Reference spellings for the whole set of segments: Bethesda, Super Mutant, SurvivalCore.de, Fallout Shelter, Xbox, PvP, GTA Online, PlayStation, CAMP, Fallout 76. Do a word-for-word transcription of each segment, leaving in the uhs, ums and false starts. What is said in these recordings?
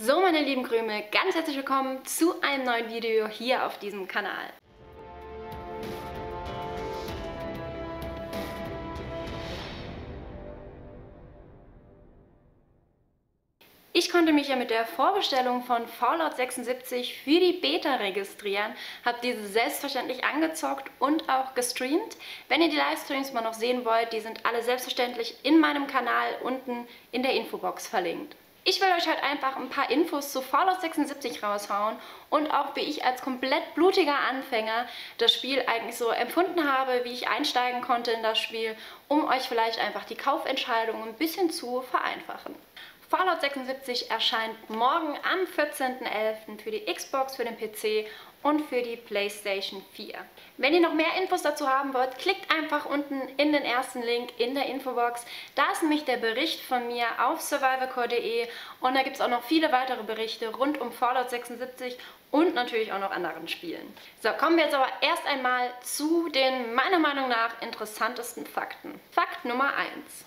So, meine lieben Krümel, ganz herzlich willkommen zu einem neuen Video hier auf diesem Kanal. Ich konnte mich ja mit der Vorbestellung von Fallout sechsundsiebzig für die Beta registrieren, habe diese selbstverständlich angezockt und auch gestreamt. Wenn ihr die Livestreams mal noch sehen wollt, die sind alle selbstverständlich in meinem Kanal unten in der Infobox verlinkt. Ich will euch heute einfach ein paar Infos zu Fallout sechsundsiebzig raushauen und auch wie ich als komplett blutiger Anfänger das Spiel eigentlich so empfunden habe, wie ich einsteigen konnte in das Spiel, um euch vielleicht einfach die Kaufentscheidung ein bisschen zu vereinfachen. Fallout sechsundsiebzig erscheint morgen am vierzehnten elften für die Xbox, für den P C und für die PlayStation vier. Wenn ihr noch mehr Infos dazu haben wollt, klickt einfach unten in den ersten Link in der Infobox. Da ist nämlich der Bericht von mir auf survivalcore punkt de und da gibt es auch noch viele weitere Berichte rund um Fallout sechsundsiebzig und natürlich auch noch anderen Spielen. So, kommen wir jetzt aber erst einmal zu den meiner Meinung nach interessantesten Fakten. Fakt Nummer eins.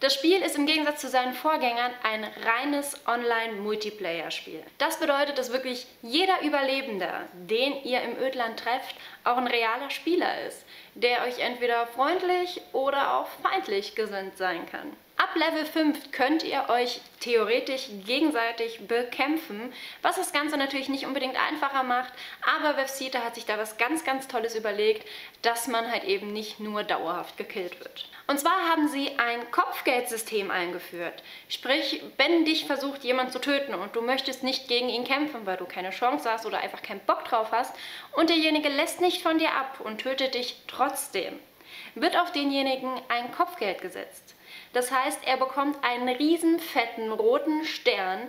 Das Spiel ist im Gegensatz zu seinen Vorgängern ein reines Online-Multiplayer-Spiel. Das bedeutet, dass wirklich jeder Überlebende, den ihr im Ödland trefft, auch ein realer Spieler ist, der euch entweder freundlich oder auch feindlich gesinnt sein kann. Ab Level fünf könnt ihr euch theoretisch gegenseitig bekämpfen, was das Ganze natürlich nicht unbedingt einfacher macht, aber Bethesda hat sich da was ganz, ganz Tolles überlegt, dass man halt eben nicht nur dauerhaft gekillt wird. Und zwar haben sie ein Kopfgeldsystem eingeführt, sprich, wenn dich versucht jemand zu töten und du möchtest nicht gegen ihn kämpfen, weil du keine Chance hast oder einfach keinen Bock drauf hast und derjenige lässt nicht von dir ab und tötet dich trotzdem, wird auf denjenigen ein Kopfgeld gesetzt. Das heißt, er bekommt einen riesen fetten roten Stern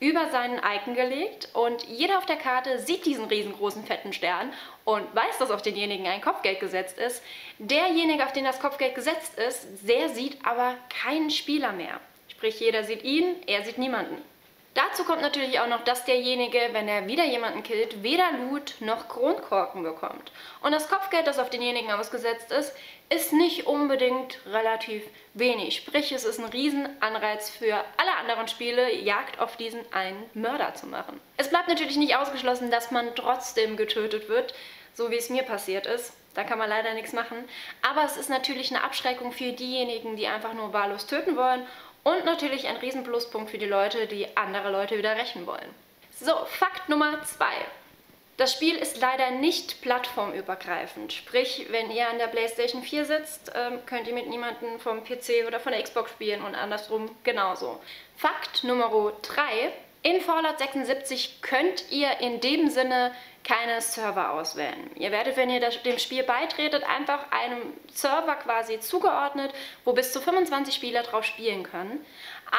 über seinen Icon gelegt und jeder auf der Karte sieht diesen riesengroßen fetten Stern und weiß, dass auf denjenigen ein Kopfgeld gesetzt ist. Derjenige, auf den das Kopfgeld gesetzt ist, der sieht aber keinen Spieler mehr. Sprich, jeder sieht ihn, er sieht niemanden. Dazu kommt natürlich auch noch, dass derjenige, wenn er wieder jemanden killt, weder Loot noch Kronkorken bekommt. Und das Kopfgeld, das auf denjenigen ausgesetzt ist, ist nicht unbedingt relativ wenig. Sprich, es ist ein Riesenanreiz für alle anderen Spiele, Jagd auf diesen einen Mörder zu machen. Es bleibt natürlich nicht ausgeschlossen, dass man trotzdem getötet wird, so wie es mir passiert ist. Da kann man leider nichts machen. Aber es ist natürlich eine Abschreckung für diejenigen, die einfach nur wahllos töten wollen. Und natürlich ein riesen Pluspunkt für die Leute, die andere Leute wieder rächen wollen. So, Fakt Nummer zwei. Das Spiel ist leider nicht plattformübergreifend. Sprich, wenn ihr an der PlayStation vier sitzt, könnt ihr mit niemandem vom P C oder von der Xbox spielen und andersrum genauso. Fakt Nummer drei. In Fallout sechsundsiebzig könnt ihr in dem Sinne keine Server auswählen. Ihr werdet, wenn ihr dem Spiel beitretet, einfach einem Server quasi zugeordnet, wo bis zu fünfundzwanzig Spieler drauf spielen können.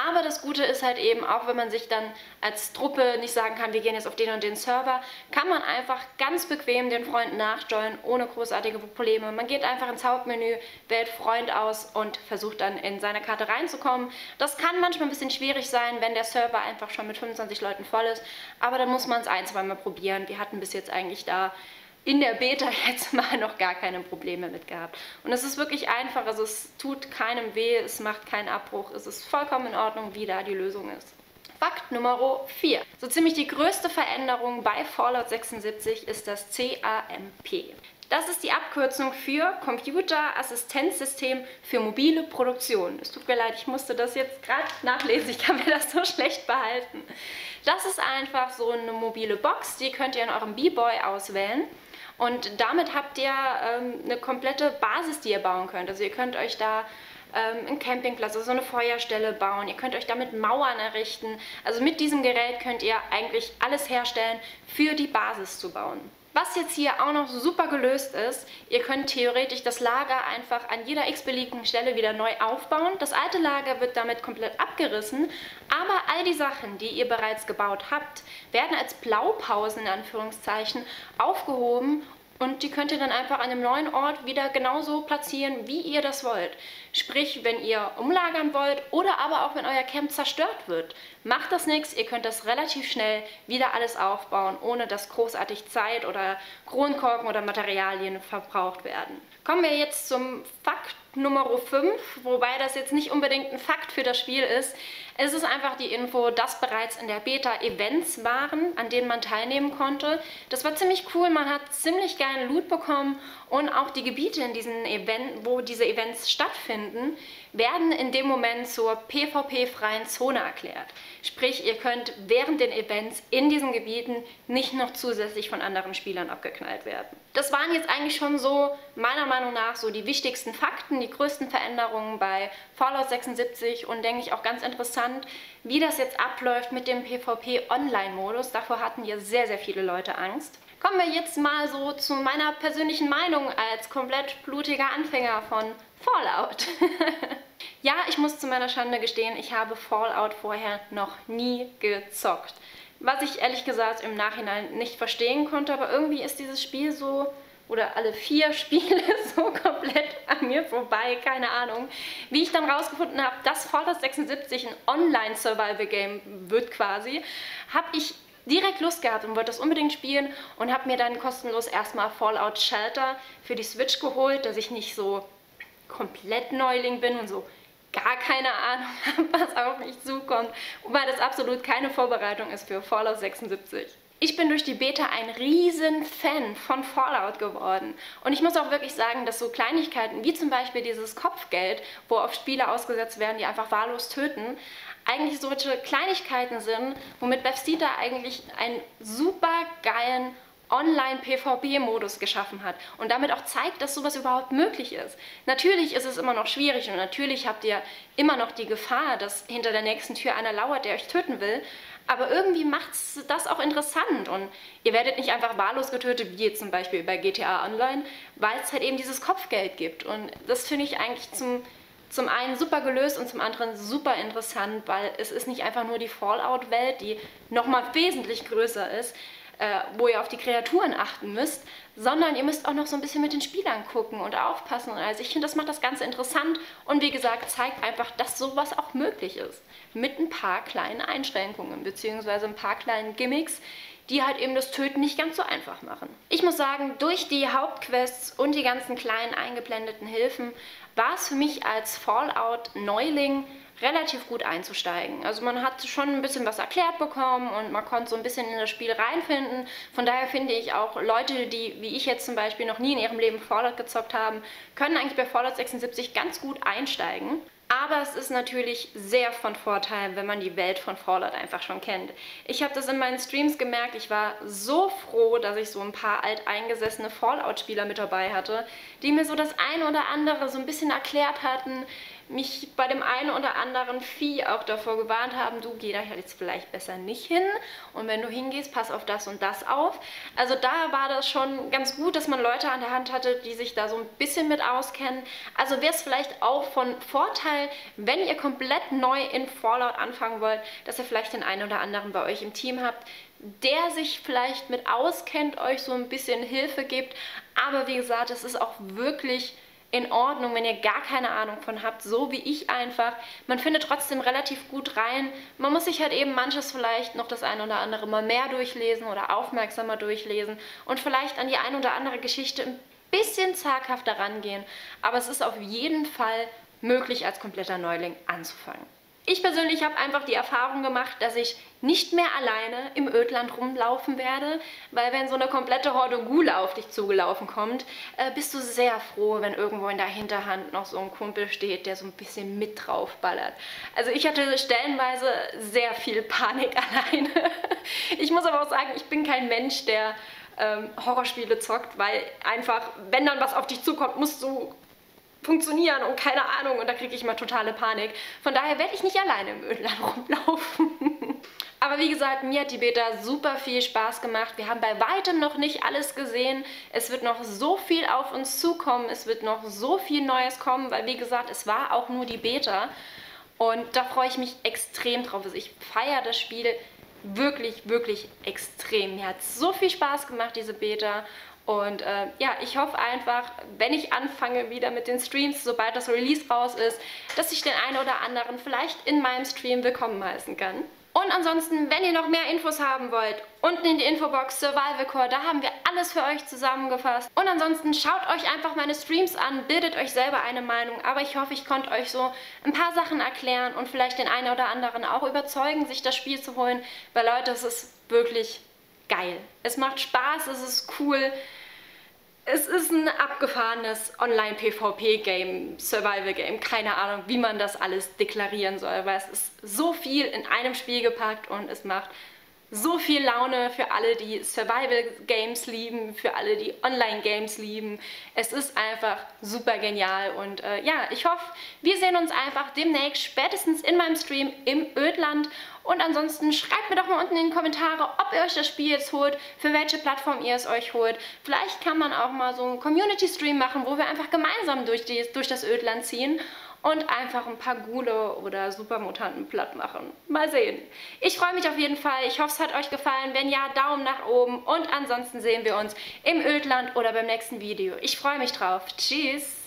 Aber das Gute ist halt eben, auch wenn man sich dann als Truppe nicht sagen kann, wir gehen jetzt auf den und den Server, kann man einfach ganz bequem den Freunden nachjoinen, ohne großartige Probleme. Man geht einfach ins Hauptmenü, wählt Freund aus und versucht dann in seine Karte reinzukommen. Das kann manchmal ein bisschen schwierig sein, wenn der Server einfach schon mit fünfundzwanzig Leuten voll ist, aber dann muss man es ein, zwei Mal probieren. Wir hatten bis jetzt eigentlich da in der Beta jetzt mal noch gar keine Probleme mit gehabt. Und es ist wirklich einfach, also es tut keinem weh, es macht keinen Abbruch, es ist vollkommen in Ordnung, wie da die Lösung ist. Fakt Nummer vier. So ziemlich die größte Veränderung bei Fallout sechsundsiebzig ist das CAMP. Das ist die Abkürzung für Computerassistenzsystem für mobile Produktion. Es tut mir leid, ich musste das jetzt gerade nachlesen, ich kann mir das so schlecht behalten. Das ist einfach so eine mobile Box, die könnt ihr in eurem B-Boy auswählen. Und damit habt ihr ähm, eine komplette Basis, die ihr bauen könnt. Also ihr könnt euch da ähm, einen Campingplatz, also so eine Feuerstelle bauen. Ihr könnt euch damit Mauern errichten. Also mit diesem Gerät könnt ihr eigentlich alles herstellen, für die Basis zu bauen. Was jetzt hier auch noch super gelöst ist, ihr könnt theoretisch das Lager einfach an jeder x-beliebigen Stelle wieder neu aufbauen. Das alte Lager wird damit komplett abgerissen, aber all die Sachen, die ihr bereits gebaut habt, werden als Blaupausen in Anführungszeichen aufgehoben und die könnt ihr dann einfach an dem neuen Ort wieder genauso platzieren, wie ihr das wollt. Sprich, wenn ihr umlagern wollt oder aber auch wenn euer Camp zerstört wird. Macht das nichts, ihr könnt das relativ schnell wieder alles aufbauen, ohne dass großartig Zeit oder Kronkorken oder Materialien verbraucht werden. Kommen wir jetzt zum Fakt Nummer fünf, wobei das jetzt nicht unbedingt ein Fakt für das Spiel ist. Es ist einfach die Info, dass bereits in der Beta Events waren, an denen man teilnehmen konnte. Das war ziemlich cool, man hat ziemlich geilen Loot bekommen und auch die Gebiete, in diesen Event, wo diese Events stattfinden, werden in dem Moment zur PvP-freien Zone erklärt. Sprich, ihr könnt während den Events in diesen Gebieten nicht noch zusätzlich von anderen Spielern abgeknallt werden. Das waren jetzt eigentlich schon so, meiner Meinung nach, so die wichtigsten Fakten, die größten Veränderungen bei Fallout sechsundsiebzig und denke ich auch ganz interessant, wie das jetzt abläuft mit dem PvP-Online-Modus. Davor hatten ja sehr, sehr viele Leute Angst. Kommen wir jetzt mal so zu meiner persönlichen Meinung als komplett blutiger Anfänger von Fallout. Ja, ich muss zu meiner Schande gestehen, ich habe Fallout vorher noch nie gezockt. Was ich ehrlich gesagt im Nachhinein nicht verstehen konnte, aber irgendwie ist dieses Spiel so, oder alle vier Spiele so komplett an mir vorbei, keine Ahnung. Wie ich dann rausgefunden habe, dass Fallout sechsundsiebzig ein Online-Survival-Game wird quasi, habe ich direkt Lust gehabt und wollte das unbedingt spielen und habe mir dann kostenlos erstmal Fallout Shelter für die Switch geholt, dass ich nicht so komplett Neuling bin und so gar keine Ahnung habe, was auf mich zukommt, wobei das absolut keine Vorbereitung ist für Fallout sechsundsiebzig. Ich bin durch die Beta ein riesen Fan von Fallout geworden und ich muss auch wirklich sagen, dass so Kleinigkeiten wie zum Beispiel dieses Kopfgeld, wo auf Spieler ausgesetzt werden, die einfach wahllos töten, eigentlich solche Kleinigkeiten sind, womit Bethesda eigentlich einen super geilen Online-PvP-Modus geschaffen hat und damit auch zeigt, dass sowas überhaupt möglich ist. Natürlich ist es immer noch schwierig und natürlich habt ihr immer noch die Gefahr, dass hinter der nächsten Tür einer lauert, der euch töten will, aber irgendwie macht das auch interessant und ihr werdet nicht einfach wahllos getötet, wie jetzt zum Beispiel bei G T A Online, weil es halt eben dieses Kopfgeld gibt und das finde ich eigentlich zum... Zum einen super gelöst und zum anderen super interessant, weil es ist nicht einfach nur die Fallout-Welt, die nochmal wesentlich größer ist, äh, wo ihr auf die Kreaturen achten müsst, sondern ihr müsst auch noch so ein bisschen mit den Spielern gucken und aufpassen. Also ich finde, das macht das Ganze interessant und wie gesagt, zeigt einfach, dass sowas auch möglich ist. Mit ein paar kleinen Einschränkungen, beziehungsweise ein paar kleinen Gimmicks, die halt eben das Töten nicht ganz so einfach machen. Ich muss sagen, durch die Hauptquests und die ganzen kleinen eingeblendeten Hilfen war es für mich als Fallout-Neuling relativ gut einzusteigen. Also man hat schon ein bisschen was erklärt bekommen und man konnte so ein bisschen in das Spiel reinfinden. Von daher finde ich auch Leute, die wie ich jetzt zum Beispiel noch nie in ihrem Leben Fallout gezockt haben, können eigentlich bei Fallout sechsundsiebzig ganz gut einsteigen. Aber es ist natürlich sehr von Vorteil, wenn man die Welt von Fallout einfach schon kennt. Ich habe das in meinen Streams gemerkt, ich war so froh, dass ich so ein paar alteingesessene Fallout-Spieler mit dabei hatte, die mir so das eine oder andere so ein bisschen erklärt hatten, mich bei dem einen oder anderen Vieh auch davor gewarnt haben, du geh da jetzt vielleicht besser nicht hin und wenn du hingehst, pass auf das und das auf. Also da war das schon ganz gut, dass man Leute an der Hand hatte, die sich da so ein bisschen mit auskennen. Also wäre es vielleicht auch von Vorteil, wenn ihr komplett neu in Fallout anfangen wollt, dass ihr vielleicht den einen oder anderen bei euch im Team habt, der sich vielleicht mit auskennt, euch so ein bisschen Hilfe gibt. Aber wie gesagt, es ist auch wirklich in Ordnung, wenn ihr gar keine Ahnung von habt, so wie ich einfach. Man findet trotzdem relativ gut rein. Man muss sich halt eben manches vielleicht noch das ein oder andere mal mehr durchlesen oder aufmerksamer durchlesen und vielleicht an die ein oder andere Geschichte ein bisschen zaghafter rangehen. Aber es ist auf jeden Fall möglich, als kompletter Neuling anzufangen. Ich persönlich habe einfach die Erfahrung gemacht, dass ich nicht mehr alleine im Ödland rumlaufen werde, weil wenn so eine komplette Horde Ghule auf dich zugelaufen kommt, äh, bist du sehr froh, wenn irgendwo in der Hinterhand noch so ein Kumpel steht, der so ein bisschen mit draufballert. Also ich hatte stellenweise sehr viel Panik alleine. Ich muss aber auch sagen, ich bin kein Mensch, der ähm, Horrorspiele zockt, weil einfach, wenn dann was auf dich zukommt, musst du funktionieren und keine Ahnung und da kriege ich mal totale Panik. Von daher werde ich nicht alleine im Ödland rumlaufen. Aber wie gesagt, mir hat die Beta super viel Spaß gemacht. Wir haben bei weitem noch nicht alles gesehen. Es wird noch so viel auf uns zukommen. Es wird noch so viel Neues kommen, weil wie gesagt, es war auch nur die Beta. Und da freue ich mich extrem drauf. Also ich feiere das Spiel wirklich, wirklich extrem. Mir hat so viel Spaß gemacht, diese Beta. Und äh, ja, ich hoffe einfach, wenn ich anfange wieder mit den Streams, sobald das Release raus ist, dass ich den einen oder anderen vielleicht in meinem Stream willkommen heißen kann. Und ansonsten, wenn ihr noch mehr Infos haben wollt, unten in die Infobox survivalcore, da haben wir alles für euch zusammengefasst. Und ansonsten schaut euch einfach meine Streams an, bildet euch selber eine Meinung. Aber ich hoffe, ich konnte euch so ein paar Sachen erklären und vielleicht den einen oder anderen auch überzeugen, sich das Spiel zu holen. Weil Leute, es ist wirklich geil. Es macht Spaß, es ist cool. Es ist ein abgefahrenes Online-PvP-Game, Survival-Game, keine Ahnung, wie man das alles deklarieren soll, weil es ist so viel in einem Spiel gepackt und es macht so viel Laune für alle, die Survival-Games lieben, für alle, die Online-Games lieben. Es ist einfach super genial und äh, ja, ich hoffe, wir sehen uns einfach demnächst, spätestens in meinem Stream im Ödland. Und ansonsten schreibt mir doch mal unten in die Kommentare, ob ihr euch das Spiel jetzt holt, für welche Plattform ihr es euch holt. Vielleicht kann man auch mal so einen Community-Stream machen, wo wir einfach gemeinsam durch, die, durch das Ödland ziehen und einfach ein paar Ghule oder Supermutanten platt machen. Mal sehen. Ich freue mich auf jeden Fall. Ich hoffe, es hat euch gefallen. Wenn ja, Daumen nach oben. Und ansonsten sehen wir uns im Ödland oder beim nächsten Video. Ich freue mich drauf. Tschüss!